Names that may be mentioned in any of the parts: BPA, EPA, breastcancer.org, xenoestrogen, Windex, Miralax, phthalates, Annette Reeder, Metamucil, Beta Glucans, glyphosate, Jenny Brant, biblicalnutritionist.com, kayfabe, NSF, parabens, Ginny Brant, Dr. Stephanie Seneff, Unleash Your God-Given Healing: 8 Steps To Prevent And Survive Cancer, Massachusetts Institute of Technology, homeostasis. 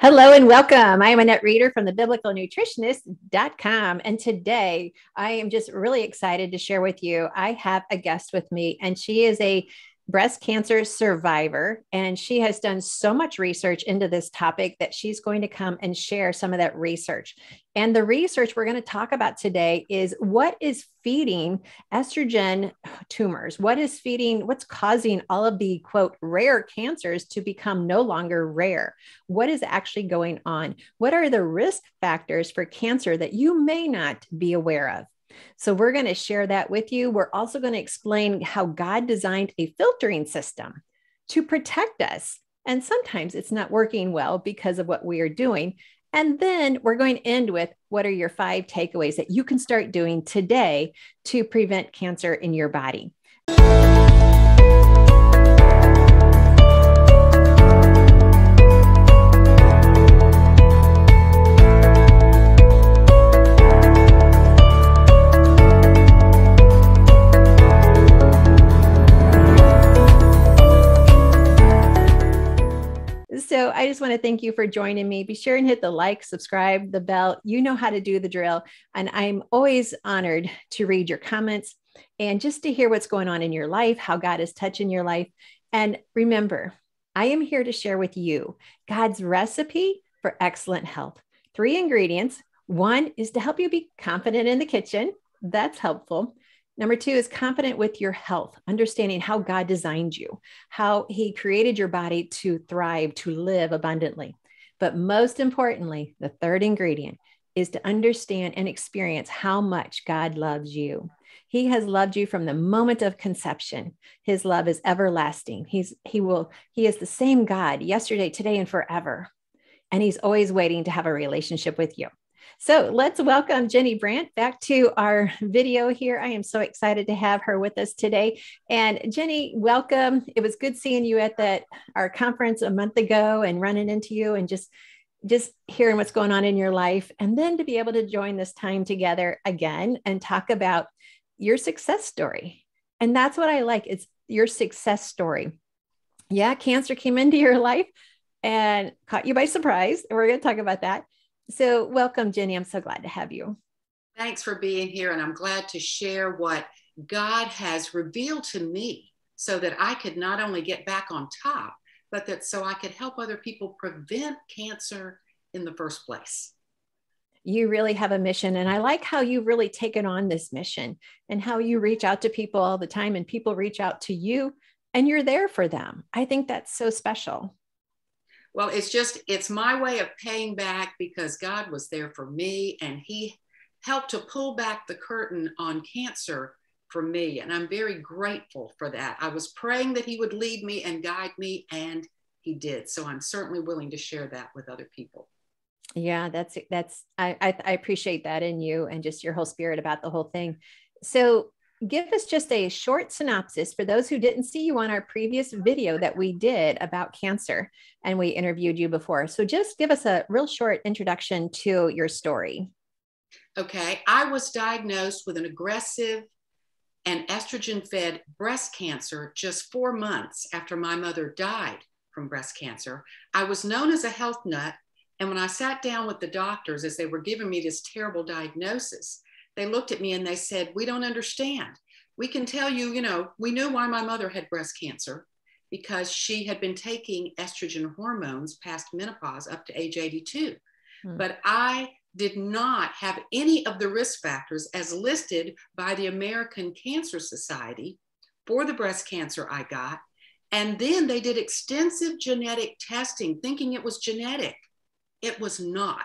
Hello and welcome. I am Annette Reeder from the biblicalnutritionist.com. And today I am just really excited to share with you. I have a guest with me, and she is a breast cancer survivor, and she has done so much research into this topic that she's going to come and share some of that research. And the research we're going to talk about today is what is feeding estrogen tumors, what's causing all of the quote rare cancers to become no longer rare. What is actually going on? What are the risk factors for cancer that you may not be aware of? So we're going to share that with you. We're also going to explain how God designed a filtering system to protect us. And sometimes it's not working well because of what we are doing. And then we're going to end with what are your 5 takeaways that you can start doing today to prevent cancer in your body. So I just want to thank you for joining me. Be sure and hit the like, subscribe, the bell. You know how to do the drill. And I'm always honored to read your comments and just to hear what's going on in your life, how God is touching your life. And remember, I am here to share with you God's recipe for excellent health. 3 ingredients. 1 is to help you be confident in the kitchen. That's helpful. Number 2 is confident with your health, understanding how God designed you, how he created your body to thrive, to live abundantly. But most importantly, the 3rd ingredient is to understand and experience how much God loves you. He has loved you from the moment of conception. His love is everlasting. He is the same God yesterday, today, and forever. And he's always waiting to have a relationship with you. So let's welcome Jenny Brant back to our video here. I am so excited to have her with us today. And Jenny, welcome. It was good seeing you at our conference a month ago and running into you and just hearing what's going on in your life. And then to be able to join this time together again and talk about your success story. And that's what I like. It's your success story. Yeah, cancer came into your life and caught you by surprise. And we're going to talk about that. So welcome, Jenny. I'm so glad to have you. Thanks for being here. And I'm glad to share what God has revealed to me so that I could not only get back on top, but that so I could help other people prevent cancer in the first place. You really have a mission. And I like how you've really taken on this mission and how you reach out to people all the time and people reach out to you and you're there for them. I think that's so special. Well, it's my way of paying back because God was there for me and he helped to pull back the curtain on cancer for me. And I'm very grateful for that. I was praying that he would lead me and guide me, and he did. So I'm certainly willing to share that with other people. Yeah, I appreciate that in you and just your whole spirit about the whole thing. So give us just a short synopsis for those who didn't see you on our previous video that we did about cancer, and we interviewed you before. So just give us a real short introduction to your story. Okay. I was diagnosed with an aggressive and estrogen-fed breast cancer just 4 months after my mother died from breast cancer. I was known as a health nut. And when I sat down with the doctors as they were giving me this terrible diagnosis, they looked at me and they said, "We don't understand. We can tell you, we knew why my mother had breast cancer because she had been taking estrogen hormones past menopause up to age 82. But I did not have any of the risk factors as listed by the American Cancer Society for the breast cancer I got." And then they did extensive genetic testing, thinking it was genetic. It was not.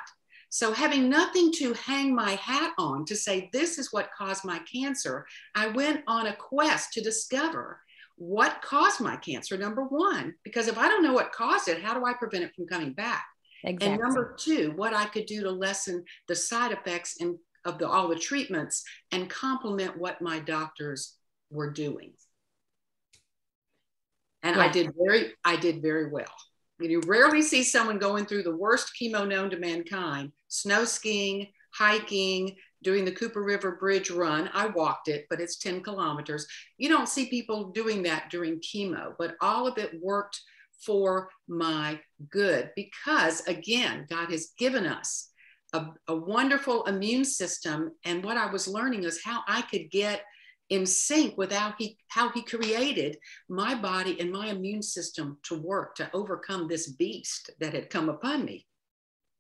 So having nothing to hang my hat on to say, this is what caused my cancer, I went on a quest to discover what caused my cancer, number 1, because if I don't know what caused it, how do I prevent it from coming back? Exactly. And number 2, what I could do to lessen the side effects of all the treatments and complement what my doctors were doing. And yeah. I did very well. You rarely see someone going through the worst chemo known to mankind, snow skiing, hiking, doing the Cooper River Bridge run. I walked it, but it's 10 kilometers. You don't see people doing that during chemo, but all of it worked for my good. Because again, God has given us a wonderful immune system. And what I was learning is how I could get in sync with how he created my body and my immune system to work, to overcome this beast that had come upon me.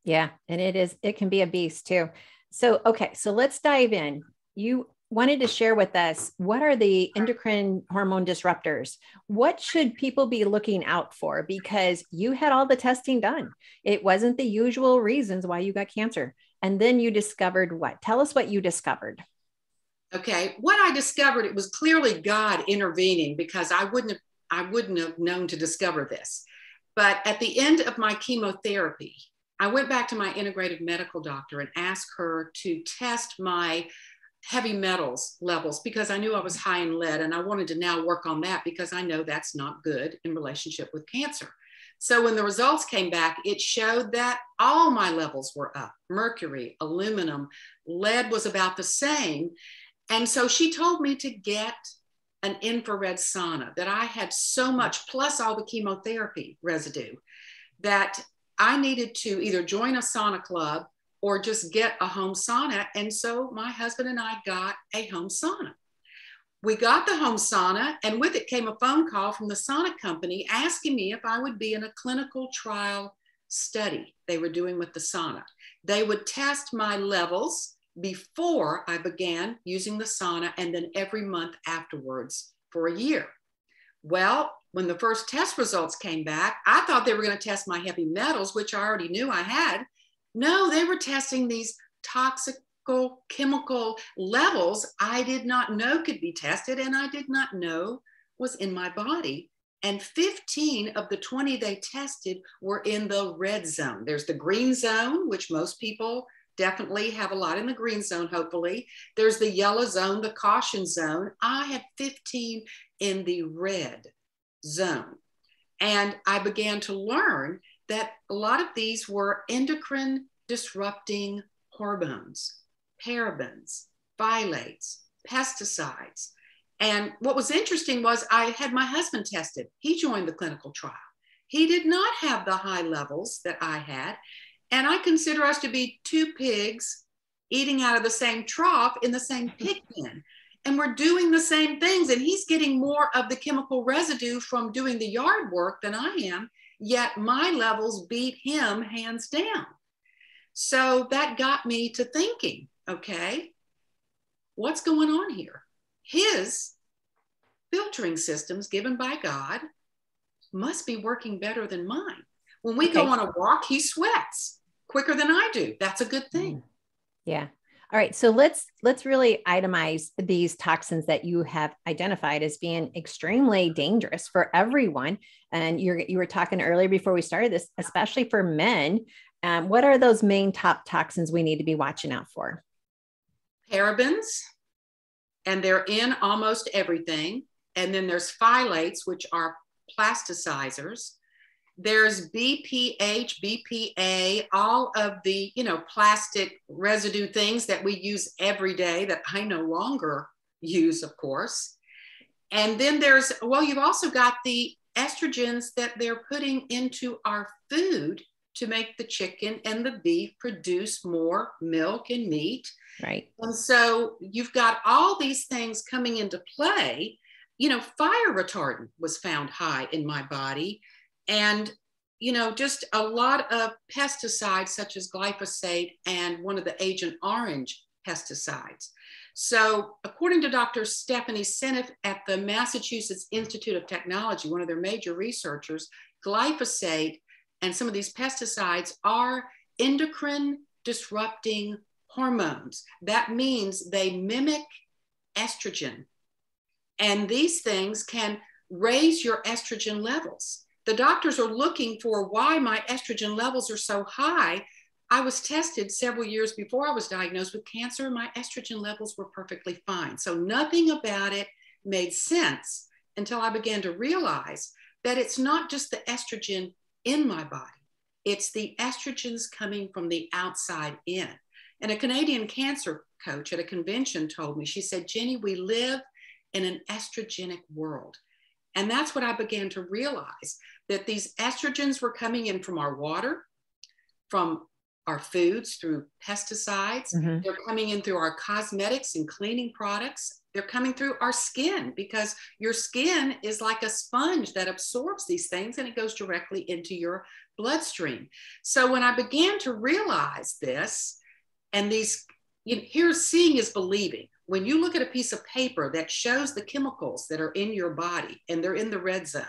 Yeah. And it can be a beast too. So, okay. So let's dive in. You wanted to share with us, what are the endocrine hormone disruptors? What should people be looking out for? Because you had all the testing done. It wasn't the usual reasons why you got cancer. And then you discovered what? Tell us what you discovered. Okay. What I discovered, it was clearly God intervening, because I wouldn't have known to discover this. But at the end of my chemotherapy, I went back to my integrative medical doctor and asked her to test my heavy metals levels, because I knew I was high in lead, and I wanted to now work on that because I know that's not good in relationship with cancer. So when the results came back, it showed that all my levels were up. Mercury, aluminum, lead was about the same. And so she told me to get an infrared sauna, that I had so much, plus all the chemotherapy residue, that I needed to either join a sauna club or just get a home sauna. And so my husband and I got a home sauna. We got the home sauna, and with it came a phone call from the sauna company asking me if I would be in a clinical trial study they were doing with the sauna. They would test my levels before I began using the sauna, and then every month afterwards for a year. Well, when the first test results came back, I thought they were going to test my heavy metals, which I already knew I had. No, they were testing these toxical chemical levels I did not know could be tested, and I did not know was in my body. And 15 of the 20 they tested were in the red zone. There's the green zone, which most people definitely have a lot in the green zone, hopefully. There's the yellow zone, the caution zone. I had 15 in the red zone. And I began to learn that a lot of these were endocrine disrupting hormones, parabens, phthalates, pesticides. And what was interesting was I had my husband tested. He joined the clinical trial. He did not have the high levels that I had. And I consider us to be two pigs eating out of the same trough in the same pig pen. And we're doing the same things. And he's getting more of the chemical residue from doing the yard work than I am. Yet my levels beat him hands down. So that got me to thinking, okay, what's going on here? His filtering systems given by God must be working better than mine. When we go on a walk, he sweats quicker than I do. That's a good thing. Yeah. All right. So let's really itemize these toxins that you have identified as being extremely dangerous for everyone. And you were talking earlier before we started this, especially for men. What are those main top toxins we need to be watching out for? Parabens, and they're in almost everything. And then there's phthalates, which are plasticizers. There's BPA, all of the, plastic residue things that we use every day that I no longer use, of course. And then there's, you've also got the estrogens that they're putting into our food to make the chicken and the beef produce more milk and meat. Right. And so you've got all these things coming into play. Fire retardant was found high in my body. And, just a lot of pesticides such as glyphosate and one of the Agent Orange pesticides. So according to Dr. Stephanie Seneff at the Massachusetts Institute of Technology, one of their major researchers, glyphosate and some of these pesticides are endocrine disrupting hormones. That means they mimic estrogen. And these things can raise your estrogen levels. The doctors are looking for why my estrogen levels are so high. I was tested several years before I was diagnosed with cancer. My estrogen levels were perfectly fine. So nothing about it made sense until I began to realize that it's not just the estrogen in my body. It's the estrogens coming from the outside in. And a Canadian cancer coach at a convention told me, she said, Jenny, we live in an estrogenic world. And that's what I began to realize, that these estrogens were coming in from our water, from our foods through pesticides. Mm-hmm. They're coming in through our cosmetics and cleaning products. They're coming through our skin, because your skin is like a sponge that absorbs these things and it goes directly into your bloodstream. So when I began to realize this, and these, you know, here's seeing is believing. When you look at a piece of paper that shows the chemicals that are in your body and they're in the red zone,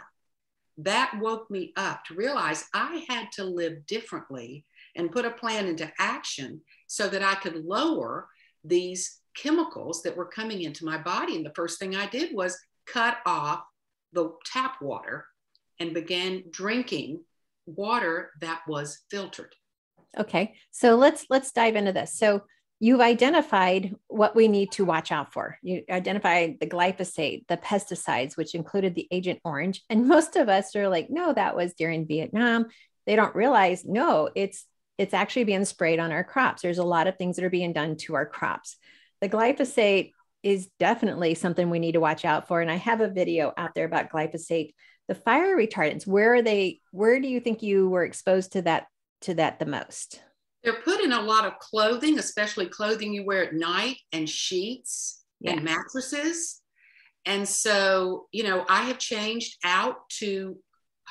that woke me up to realize I had to live differently and put a plan into action so that I could lower these chemicals that were coming into my body. And the first thing I did was cut off the tap water and began drinking water that was filtered. Okay. So let's dive into this. So you've identified what we need to watch out for. You identified the glyphosate, the pesticides, which included the Agent Orange. And most of us are like, no, that was during Vietnam. They don't realize, no, it's actually being sprayed on our crops. There's a lot of things that are being done to our crops. The glyphosate is definitely something we need to watch out for. And I have a video out there about glyphosate. The fire retardants, where are they? Where do you think you were exposed to that the most? They're put in a lot of clothing, especially clothing you wear at night, and sheets, yes, and mattresses. And so, you know, I have changed out to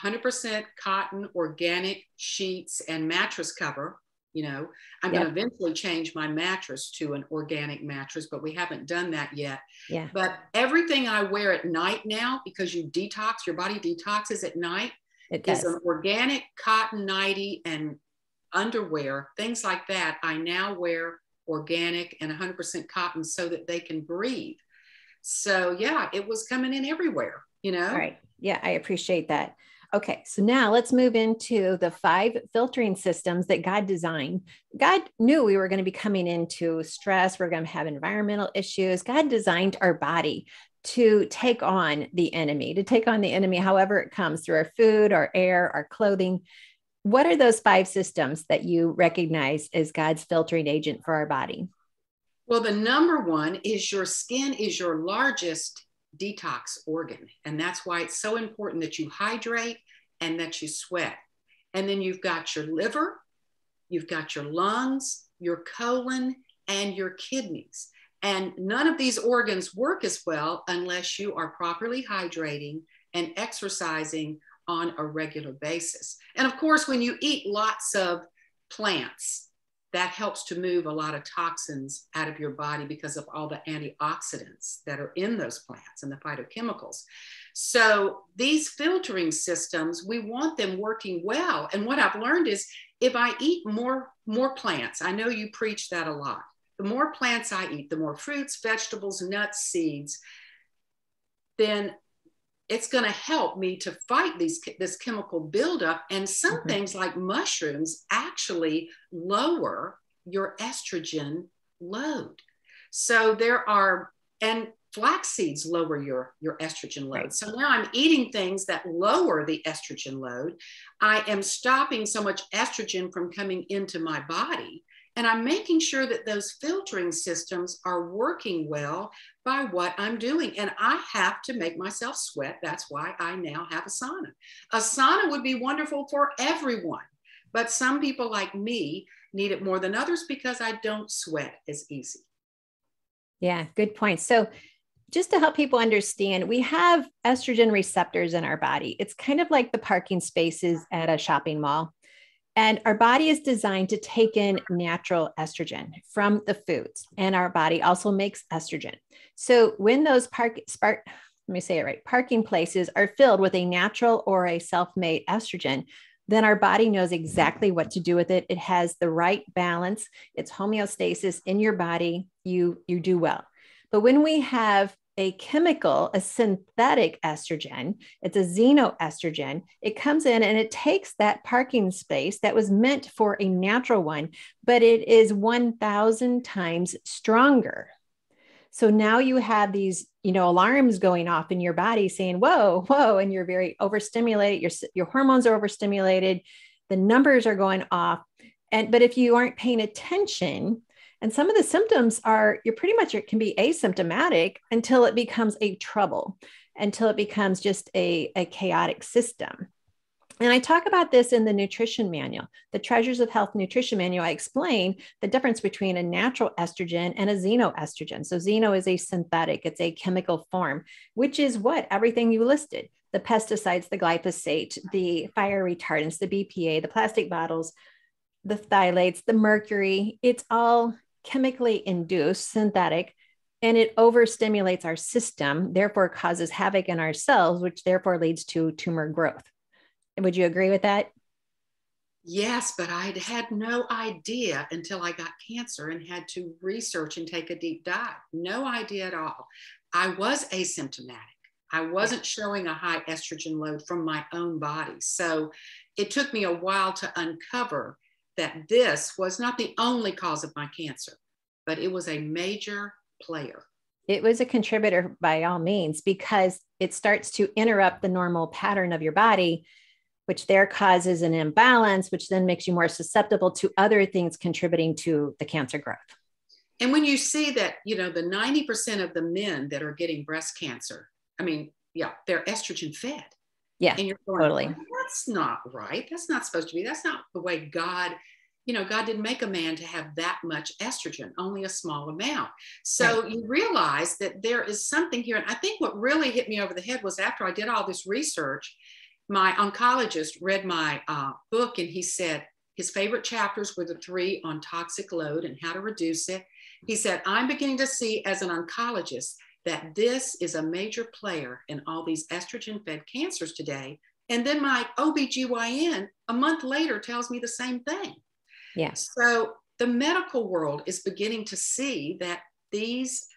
100% cotton organic sheets and mattress cover. You know, I'm, yep, going to eventually change my mattress to an organic mattress, but we haven't done that yet. Yeah. But everything I wear at night now, because you detox, your body detoxes at night, is an organic cotton nightie and underwear, things like that. I now wear organic and 100% cotton so that they can breathe. So yeah, it was coming in everywhere, you know? All right. Yeah. I appreciate that. Okay. So now let's move into the 5 filtering systems that God designed. God knew we were going to be coming into stress. We're going to have environmental issues. God designed our body to take on the enemy, however it comes, through our food, our air, our clothing. What are those 5 systems that you recognize as God's filtering agent for our body? Well, the number one is your skin is your largest detox organ. And that's why it's so important that you hydrate and that you sweat. And then you've got your liver, you've got your lungs, your colon, and your kidneys. And none of these organs work as well unless you are properly hydrating and exercising on a regular basis. And of course, when you eat lots of plants, that helps to move a lot of toxins out of your body because of all the antioxidants that are in those plants and the phytochemicals. So these filtering systems, we want them working well. And what I've learned is if I eat more plants, I know you preach that a lot. The more plants I eat, the more fruits, vegetables, nuts, seeds, then it's going to help me to fight this chemical buildup. And some, mm-hmm, things like mushrooms actually lower your estrogen load. So there are, and flax seeds lower your estrogen load. Right. So now I'm eating things that lower the estrogen load. I am stopping so much estrogen from coming into my body. And I'm making sure that those filtering systems are working well by what I'm doing. And I have to make myself sweat. That's why I now have a sauna. A sauna would be wonderful for everyone, but some people like me need it more than others because I don't sweat as easy. Yeah, good point. So just to help people understand, we have estrogen receptors in our body. It's kind of like the parking spaces at a shopping mall. And our body is designed to take in natural estrogen from the foods. And our body also makes estrogen. So when those parking places are filled with a natural or a self-made estrogen, then our body knows exactly what to do with it. It has the right balance. It's homeostasis in your body. You do well. But when we have a chemical, a synthetic estrogen, it's a xenoestrogen, it comes in and it takes that parking space that was meant for a natural one, but it is 1,000 times stronger. So now you have these, you know, alarms going off in your body saying, whoa, whoa, and you're very overstimulated. Your hormones are overstimulated. The numbers are going off. But if you aren't paying attention, and some of the symptoms are, it can be asymptomatic until it becomes a trouble. until it becomes just a chaotic system. And I talk about this in the nutrition manual, the Treasures of Health nutrition manual. I explain the difference between a natural estrogen and a xenoestrogen. So xeno is a synthetic, it's a chemical form, which is what everything you listed, the pesticides, the glyphosate, the fire retardants, the BPA, the plastic bottles, the phthalates, the mercury, it's all chemically induced, synthetic, and it overstimulates our system, therefore causes havoc in our cells, which therefore leads to tumor growth. Would you agree with that? Yes, but I had no idea until I got cancer and had to research and take a deep dive. No idea at all. I was asymptomatic. I wasn't showing a high estrogen load from my own body. So it took me a while to uncover that this was not the only cause of my cancer, but it was a major player. It was a contributor by all means, because it starts to interrupt the normal pattern of your body, which there causes an imbalance, which then makes you more susceptible to other things contributing to the cancer growth. And when you see that, you know, the 90% of the men that are getting breast cancer, I mean, yeah, they're estrogen fed. Yeah, and you're going, totally. That's not right. That's not supposed to be. That's not the way God, you know, God didn't make a man to have that much estrogen, only a small amount. So right. You realize that there is something here. And I think what really hit me over the head was after I did all this research, my oncologist read my book, and he said his favorite chapters were the three on toxic load and how to reduce it. He said, I'm beginning to see as an oncologist that this is a major player in all these estrogen-fed cancers today. And then my OBGYN a month later tells me the same thing. Yeah. So the medical world is beginning to see that these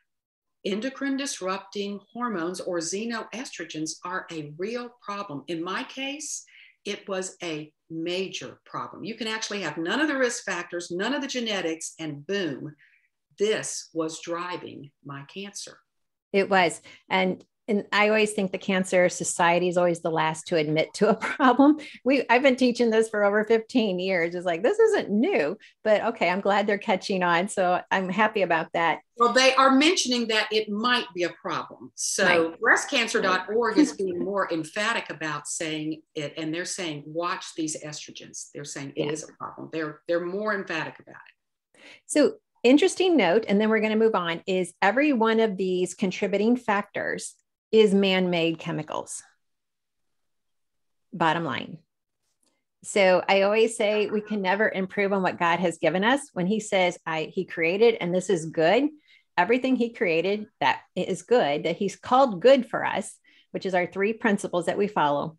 endocrine disrupting hormones or xenoestrogens are a real problem. In my case, it was a major problem. You can actually have none of the risk factors, none of the genetics, and boom, this was driving my cancer. It was. And I always think the Cancer Society is always the last to admit to a problem. I've been teaching this for over 15 years. It's like, this isn't new, but okay, I'm glad they're catching on. So I'm happy about that. Well, they are mentioning that it might be a problem. So breastcancer.org is being more emphatic about saying it. And they're saying, watch these estrogens. They're saying it is a problem. They're more emphatic about it. So interesting note, and then we're going to move on, is every one of these contributing factors is man-made chemicals, bottom line. So I always say we can never improve on what God has given us. When he says he created, and this is good, everything he created that is good, that he's called good for us, which is our three principles that we follow,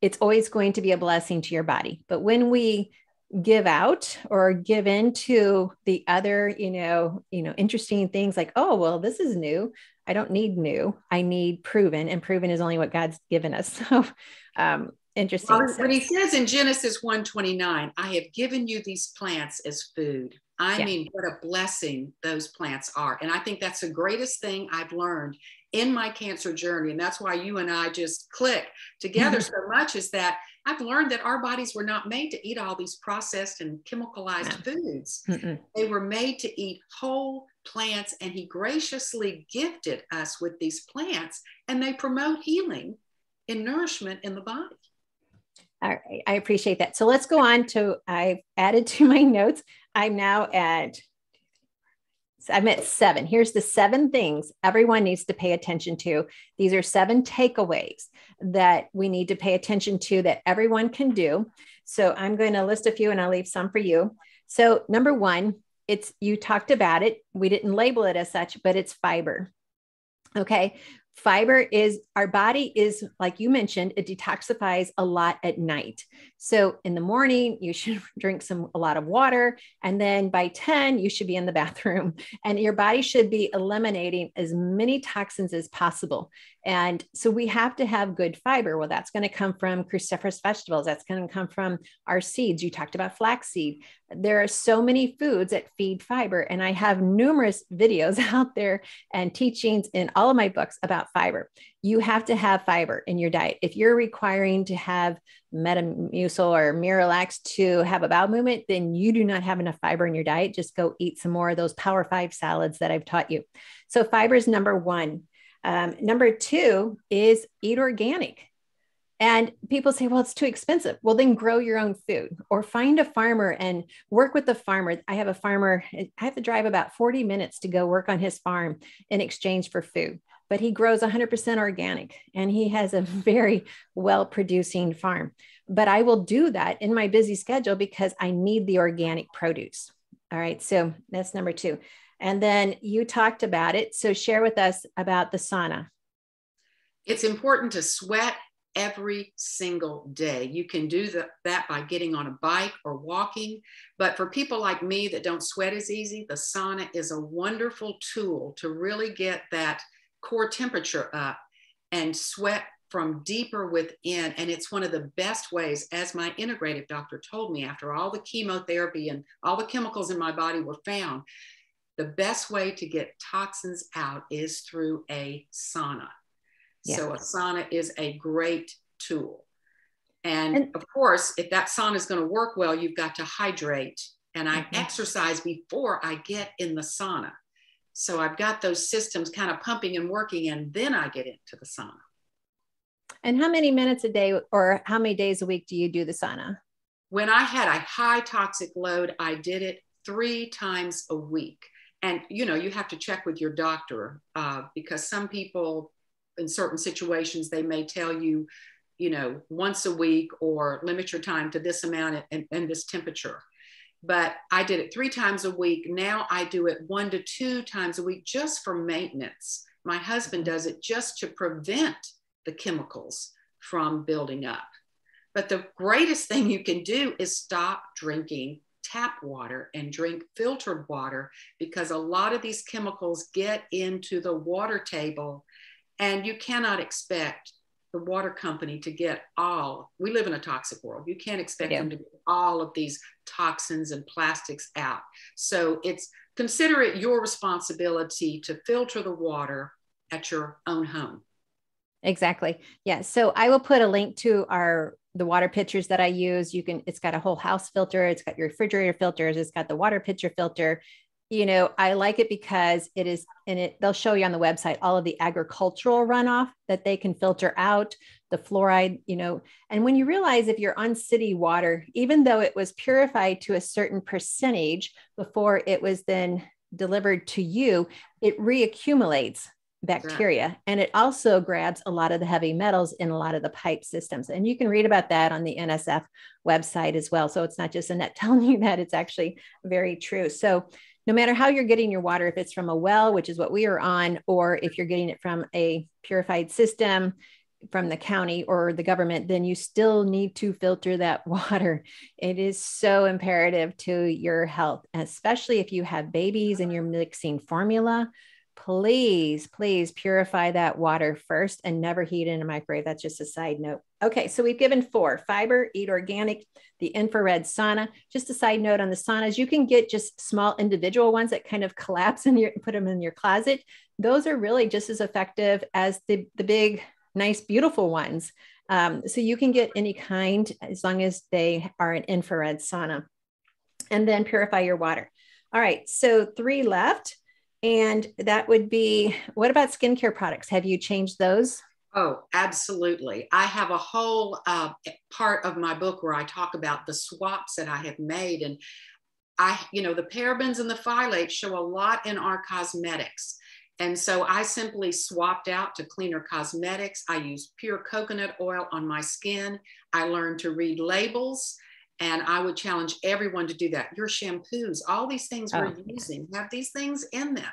it's always going to be a blessing to your body. But when we give out or give in to the other, interesting things like, oh, well, this is new. I don't need new. I need proven, and proven is only what God's given us. So interesting. Well, when he says in Genesis 1:29, I have given you these plants as food. I mean, what a blessing those plants are. And I think that's the greatest thing I've learned in my cancer journey. And that's why you and I just click together so much, is that I've learned that our bodies were not made to eat all these processed and chemicalized foods. They were made to eat whole plants, and he graciously gifted us with these plants, and they promote healing and nourishment in the body. All right. I appreciate that. So let's go on to, I've added to my notes. I'm now at, seven. Here's the seven things everyone needs to pay attention to. These are seven takeaways that we need to pay attention to that everyone can do. So I'm going to list a few, and I'll leave some for you. So number one, you talked about it. We didn't label it as such, but it's fiber. Okay. Fiber is, our body is, like you mentioned, it detoxifies a lot at night. So in the morning, you should drink a lot of water. And then by 10, you should be in the bathroom, and your body should be eliminating as many toxins as possible. And so we have to have good fiber. Well, that's going to come from cruciferous vegetables. That's going to come from our seeds. You talked about flaxseed. There are so many foods that feed fiber. And I have numerous videos out there and teachings in all of my books about fiber. You have to have fiber in your diet. If you're requiring to have Metamucil or Miralax to have a bowel movement, then you do not have enough fiber in your diet. Just go eat some more of those Power 5 salads that I've taught you. So fiber is number one. Number two is eat organic. And people say, well, it's too expensive. Well, then grow your own food or find a farmer and work with the farmer. I have a farmer. I have to drive about 40 minutes to go work on his farm in exchange for food, but he grows 100% organic and he has a very well-producing farm. But I will do that in my busy schedule because I need the organic produce. All right. So that's number two. And then you talked about it. So share with us about the sauna. It's important to sweat every single day. You can do that by getting on a bike or walking. But for people like me that don't sweat as easy, the sauna is a wonderful tool to really get that core temperature up and sweat from deeper within. And it's one of the best ways, as my integrative doctor told me, after all the chemotherapy and all the chemicals in my body were found, the best way to get toxins out is through a sauna. Yeah. So a sauna is a great tool. And of course, if that sauna is going to work well, you've got to hydrate. And I exercise before I get in the sauna. So I've got those systems kind of pumping and working, and then I get into the sauna. And how many minutes a day or how many days a week do you do the sauna? When I had a high toxic load, I did it 3 times a week. And, you know, you have to check with your doctor because some people, in certain situations, they may tell you, you know, once a week or limit your time to this amount and this temperature. But I did it 3 times a week. Now I do it 1 to 2 times a week just for maintenance. My husband does it just to prevent the chemicals from building up. But the greatest thing you can do is stop drinking tap water and drink filtered water, because a lot of these chemicals get into the water table. And you cannot expect the water company to get all, we live in a toxic world. You can't expect them to get all of these toxins and plastics out. So it's, consider it your responsibility to filter the water at your own home. Exactly. Yeah. So I will put a link to the water pitchers that I use. You can, it's got a whole house filter. It's got your refrigerator filters. It's got the water pitcher filter. You know, I like it because it is, and they'll show you on the website, all of the agricultural runoff that they can filter out, the fluoride, you know, and when you realize if you're on city water, even though it was purified to a certain percentage before it was then delivered to you, it reaccumulates bacteria. Right. And it also grabs a lot of the heavy metals in a lot of the pipe systems. And you can read about that on the NSF website as well. So it's not just Annette telling you that, it's actually very true. So no matter how you're getting your water, if it's from a well, which is what we are on, or if you're getting it from a purified system from the county or the government, then you still need to filter that water. It is so imperative to your health, especially if you have babies and you're mixing formula. Please, please purify that water first and never heat in a microwave. That's just a side note. Okay, so we've given 4: fiber, eat organic, the infrared sauna. Just a side note on the saunas, you can get just small individual ones that kind of collapse and put them in your closet. Those are really just as effective as the big, nice, beautiful ones. So you can get any kind as long as they are an infrared sauna. And then purify your water. All right, so 3 left. And that would be, what about skincare products? Have you changed those? Oh, absolutely. I have a whole part of my book where I talk about the swaps that I have made. And you know, the parabens and the phthalates show a lot in our cosmetics. And so I simply swapped out to cleaner cosmetics. I use pure coconut oil on my skin. I learned to read labels. And I would challenge everyone to do that. Your shampoos, all these things we're using have these things in them.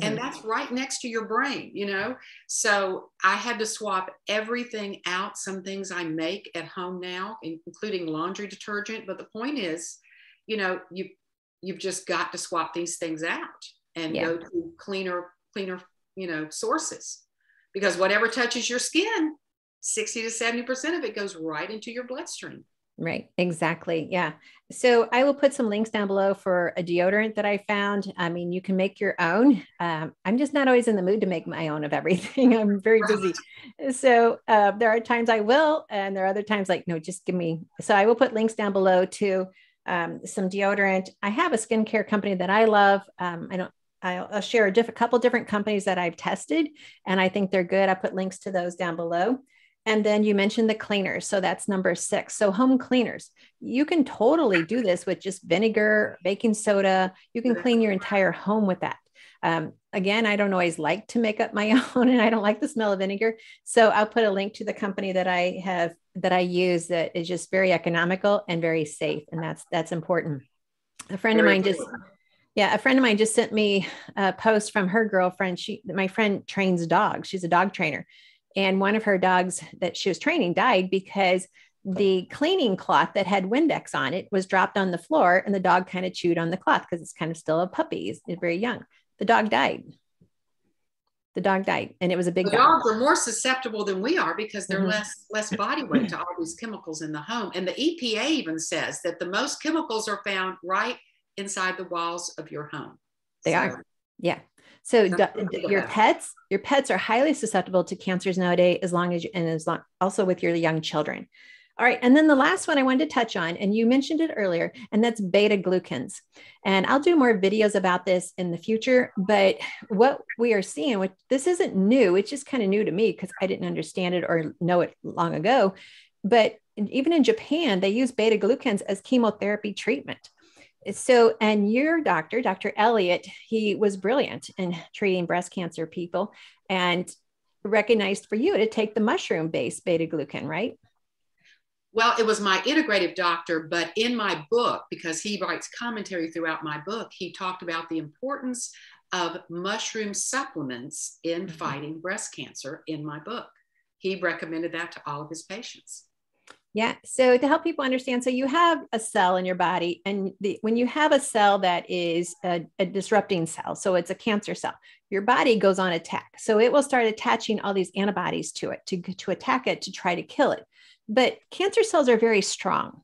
And that's right next to your brain, you know? So I had to swap everything out. Some things I make at home now, including laundry detergent. But the point is, you know, you've just got to swap these things out and go to cleaner, you know, sources. Because whatever touches your skin, 60 to 70% of it goes right into your bloodstream. Right. Exactly. Yeah. So I will put some links down below for a deodorant that I found. I mean, you can make your own. I'm just not always in the mood to make my own of everything. I'm very busy. So there are times I will, and there are other times like, no, just give me. So I will put links down below to some deodorant. I have a skincare company that I love. I don't I'll share a couple different companies that I've tested, and I think they're good. I put links to those down below. And then you mentioned the cleaners. So that's number 6. So home cleaners, you can totally do this with just vinegar, baking soda. You can clean your entire home with that. Again, I don't always like to make up my own, and I don't like the smell of vinegar. So I'll put a link to the company that I have, that I use, that is just very economical and very safe. And that's important. A friend of mine just, yeah, a friend of mine just sent me a post from her girlfriend. My friend trains dogs. She's a dog trainer. And one of her dogs that she was training died because the cleaning cloth that had Windex on it was dropped on the floor, and the dog kind of chewed on the cloth because it's kind of still a puppy. It's very young. The dog died. The dog died, and it was a big dog. Dogs are more susceptible than we are because they're less body weight to all these chemicals in the home. And the EPA even says that the most chemicals are found right inside the walls of your home. They are. Yeah. So your pets are highly susceptible to cancers nowadays, as long as you, and as long also with your young children. All right. And then the last one I wanted to touch on, and you mentioned it earlier, and that's beta glucans. And I'll do more videos about this in the future, but what we are seeing, which this isn't new, it's just kind of new to me because I didn't understand it or know it long ago, but even in Japan, they use beta glucans as chemotherapy treatment. So, and your doctor, Dr. Elliott, he was brilliant in treating breast cancer people and recognized for you to take the mushroom-based beta-glucan, right? Well, it was my integrative doctor, but in my book, because he writes commentary throughout my book, he talked about the importance of mushroom supplements in fighting breast cancer in my book. He recommended that to all of his patients. Yeah. So to help people understand, so you have a cell in your body, and when you have a cell that is a disrupting cell, so it's a cancer cell, your body goes on attack. So it will start attaching all these antibodies to it to attack it, to try to kill it. But cancer cells are very strong.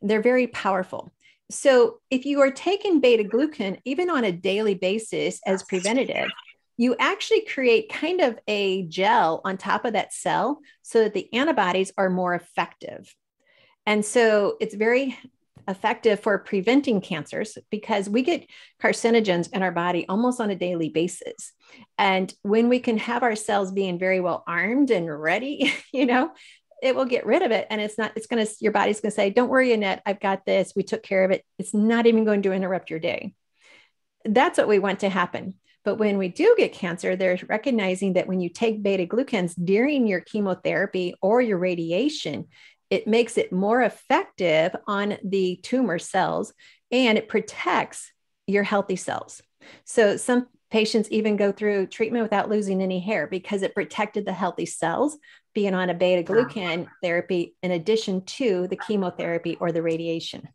They're very powerful. So if you are taking beta-glucan, even on a daily basis as preventative, you actually create kind of a gel on top of that cell so that the antibodies are more effective. And so it's very effective for preventing cancers because we get carcinogens in our body almost on a daily basis. And when we can have our cells being very well armed and ready, you know, it will get rid of it. And your body's going to say, don't worry, Annette, I've got this. We took care of it. It's not even going to interrupt your day. That's what we want to happen. But when we do get cancer, they're recognizing that when you take beta glucans during your chemotherapy or your radiation, it makes it more effective on the tumor cells, and it protects your healthy cells. So some patients even go through treatment without losing any hair because it protected the healthy cells being on a beta glucan therapy in addition to the chemotherapy or the radiation.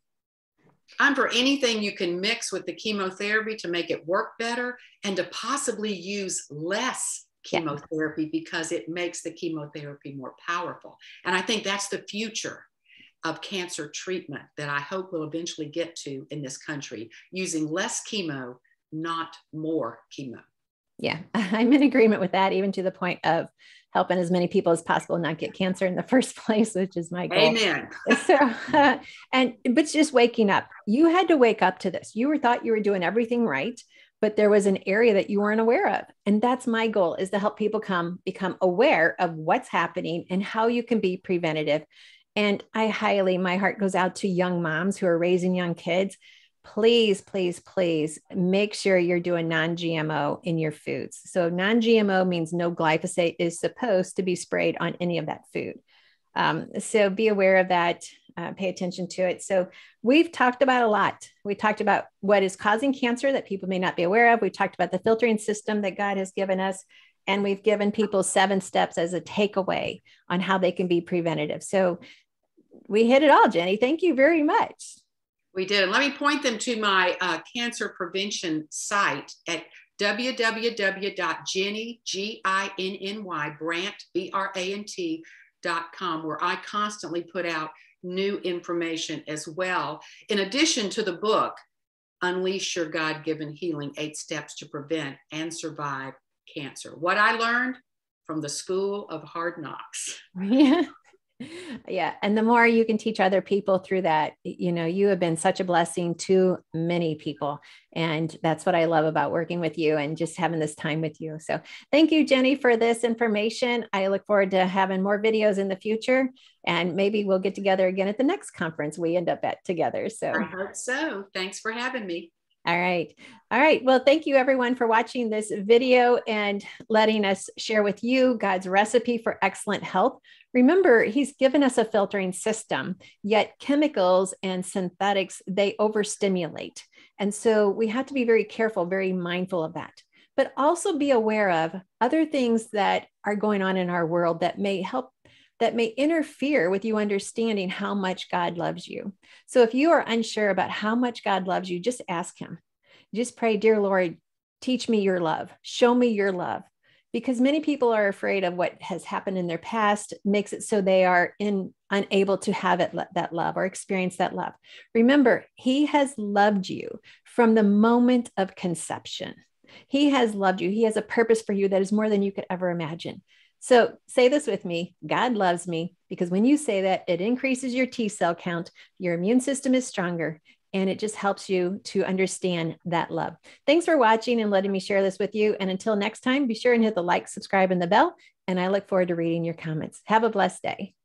I'm for anything you can mix with the chemotherapy to make it work better and to possibly use less chemotherapy because it makes the chemotherapy more powerful. And I think that's the future of cancer treatment that I hope we'll eventually get to in this country, using less chemo, not more chemo. Yeah, I'm in agreement with that, even to the point of helping as many people as possible not get cancer in the first place, which is my goal. Amen. So, but just waking up. You had to wake up to this. You thought you were doing everything right, but there was an area that you weren't aware of. And that's my goal, is to help people become aware of what's happening and how you can be preventative. And my heart goes out to young moms who are raising young kids. Please, please, please make sure you're doing non-GMO in your foods. So non-GMO means no glyphosate is supposed to be sprayed on any of that food. So be aware of that, pay attention to it. So we've talked about a lot. We talked about what is causing cancer that people may not be aware of. We talked about the filtering system that God has given us, and we've given people 7 steps as a takeaway on how they can be preventative. So we hit it all, Jenny. Thank you very much. We did. And let me point them to my cancer prevention site at www.ginnybrandt.com, where I constantly put out new information as well, in addition to the book, Unleash Your God-Given Healing, 8 Steps to Prevent and Survive Cancer. What I learned from the School of Hard Knocks. Yeah. Yeah. And the more you can teach other people through that, you know, you have been such a blessing to many people. And that's what I love about working with you and just having this time with you. So thank you, Jenny, for this information. I look forward to having more videos in the future, and maybe we'll get together again at the next conference we end up at together. So I hope so. Thanks for having me. All right. All right. Well, thank you everyone for watching this video and letting us share with you God's recipe for excellent health. Remember, He's given us a filtering system, yet chemicals and synthetics, they overstimulate. And so we have to be very careful, very mindful of that, but also be aware of other things that are going on in our world that may help, that may interfere with you understanding how much God loves you. So if you are unsure about how much God loves you, just ask Him. Just pray, dear Lord, teach me your love. Show me your love. Because many people are afraid of what has happened in their past, makes it so they are unable to have it, that love, or experience that love. Remember, He has loved you from the moment of conception. He has loved you. He has a purpose for you that is more than you could ever imagine. So say this with me, God loves me, because when you say that, it increases your T cell count, your immune system is stronger, and it just helps you to understand that love. Thanks for watching and letting me share this with you. And until next time, be sure and hit the like, subscribe, and the bell. And I look forward to reading your comments. Have a blessed day.